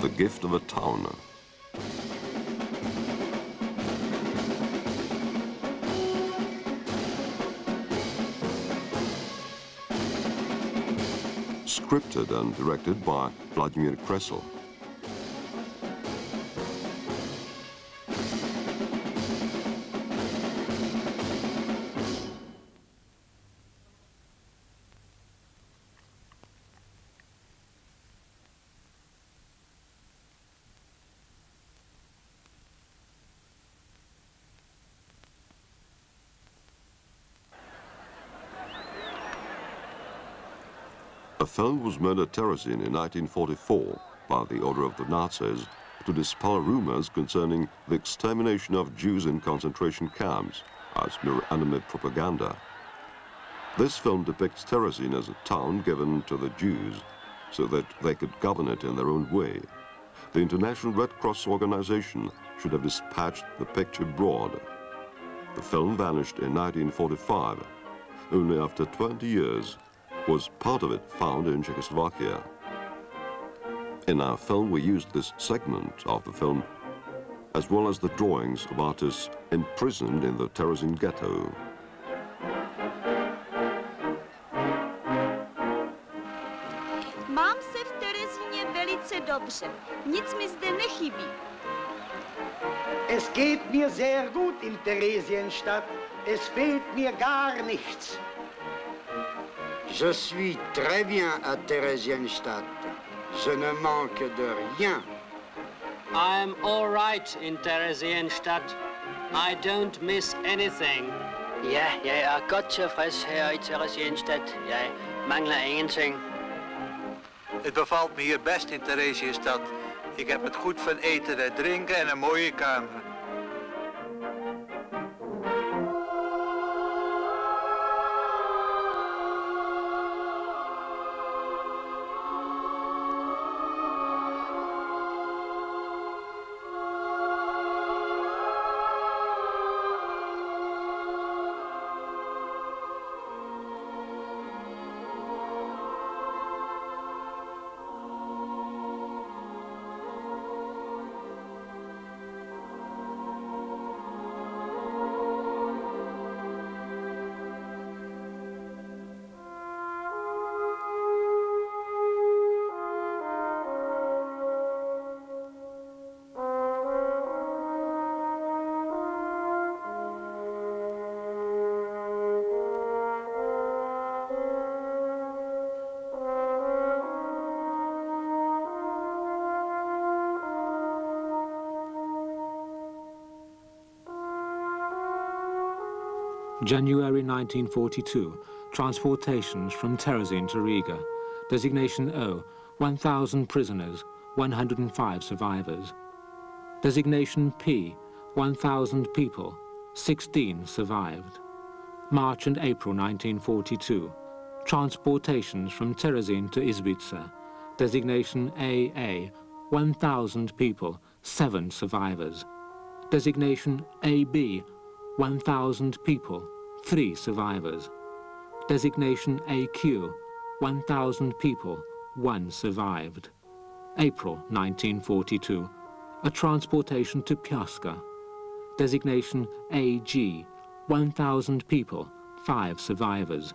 the gift of a towner. Scripted and directed by Vladimir Kressel. The film was made at Terezín in 1944 by the order of the Nazis to dispel rumors concerning the extermination of Jews in concentration camps as mere enemy propaganda. This film depicts Terezín as a town given to the Jews so that they could govern it in their own way. The International Red Cross Organization should have dispatched the picture abroad. The film vanished in 1945. Only after 20 years was part of it found in Czechoslovakia. In our film, we used this segment of the film, as well as the drawings of artists imprisoned in the Terezín ghetto. Mám se v Terezíně velice dobře. Nic mi zde nechybí. Es geht mir sehr gut in Theresienstadt. Es fehlt mir gar nichts. Je suis très bien à Theresienstadt. Je ne manque de rien. I'm all right in Theresienstadt. I don't miss anything. Ja, jeg godt tilfreds her i Theresienstadt. Jeg mangler ingenting. Het bevalt me hier best in Theresienstadt. Ik heb het goed van eten en drinken en een mooie kamer. January 1942, transportations from Terezín to Riga. Designation O, 1,000 prisoners, 105 survivors. Designation P, 1,000 people, 16 survived. March and April 1942, transportations from Terezín to Izbica. Designation AA, 1,000 people, 7 survivors. Designation AB, 1,000 people, 3 survivors. Designation AQ, 1,000 people, 1 survived. April 1942, a transportation to Piaska. Designation AG, 1,000 people, 5 survivors.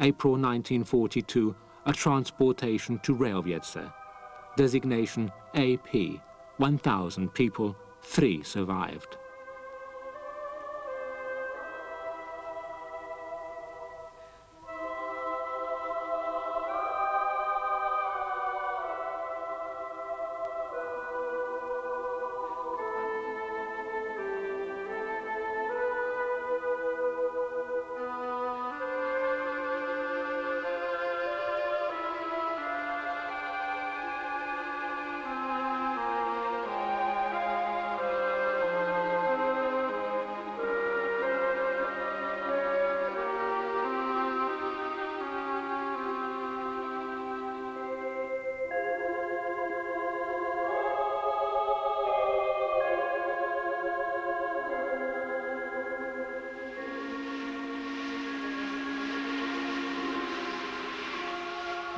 April 1942, a transportation to Reviese. Designation AP, 1,000 people, 3 survived.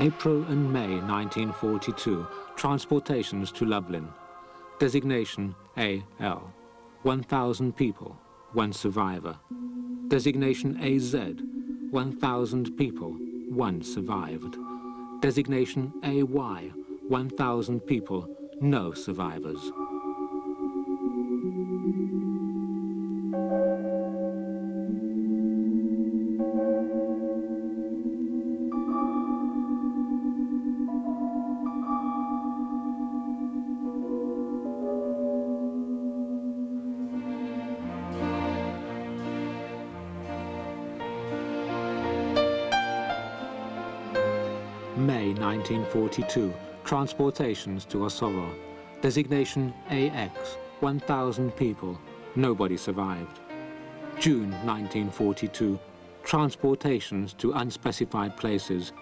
April and May 1942, transportations to Lublin. Designation AL, 1,000 people, one survivor. Designation AZ, 1,000 people, one survived. Designation AY, 1,000 people, no survivors. May 1942, transportations to Ossowa. Designation AX, 1,000 people, nobody survived. June 1942, transportations to unspecified places.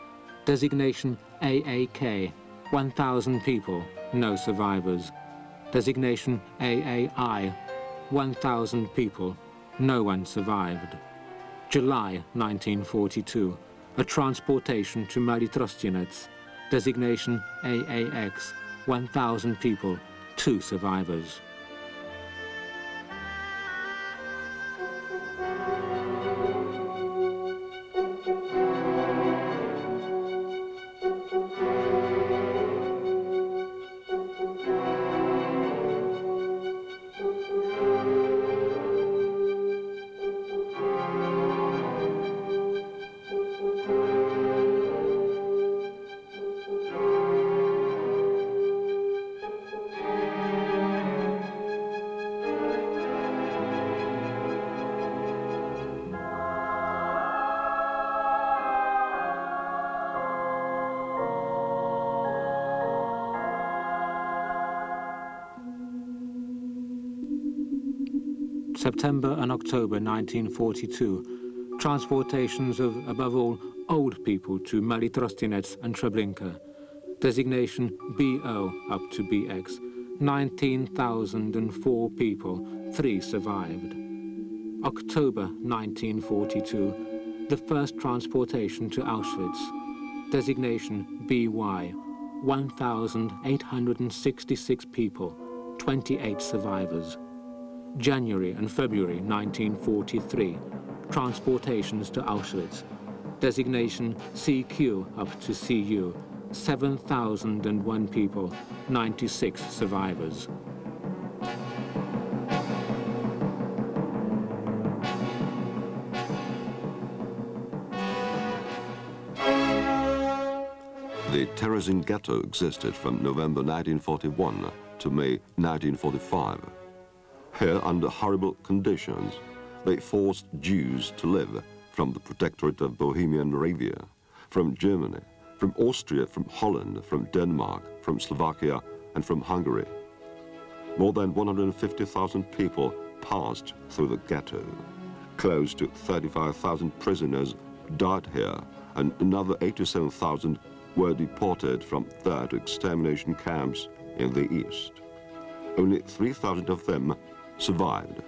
Designation AAK, 1,000 people, no survivors. Designation AAI, 1,000 people, no one survived. July 1942, a transportation to Maly Trostinets. Designation AAX, 1,000 people, two survivors. September and October 1942, transportations of, above all, old people to Maly Trostinets and Treblinka. Designation BO up to BX, 19,004 people, three survived. October 1942, the first transportation to Auschwitz. Designation BY, 1,866 people, 28 survivors. January and February 1943, transportations to Auschwitz. Designation CQ up to CU, 7,001 people, 96 survivors. The Terezín ghetto existed from November 1941 to May 1945. Here, under horrible conditions, they forced Jews to live from the protectorate of Bohemia and Moravia, from Germany, from Austria, from Holland, from Denmark, from Slovakia, and from Hungary. More than 150,000 people passed through the ghetto. Close to 35,000 prisoners died here, and another 87,000 were deported from there to extermination camps in the east. Only 3,000 of them survived.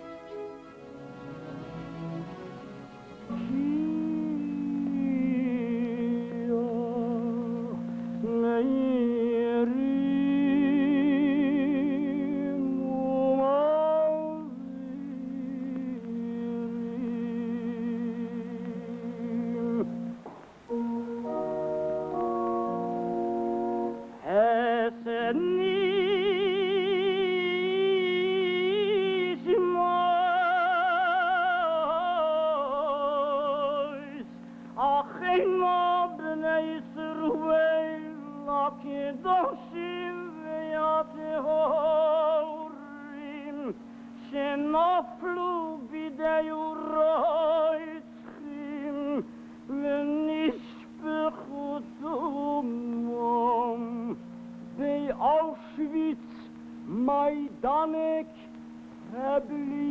Auschwitz, Majdanek, Treblinka.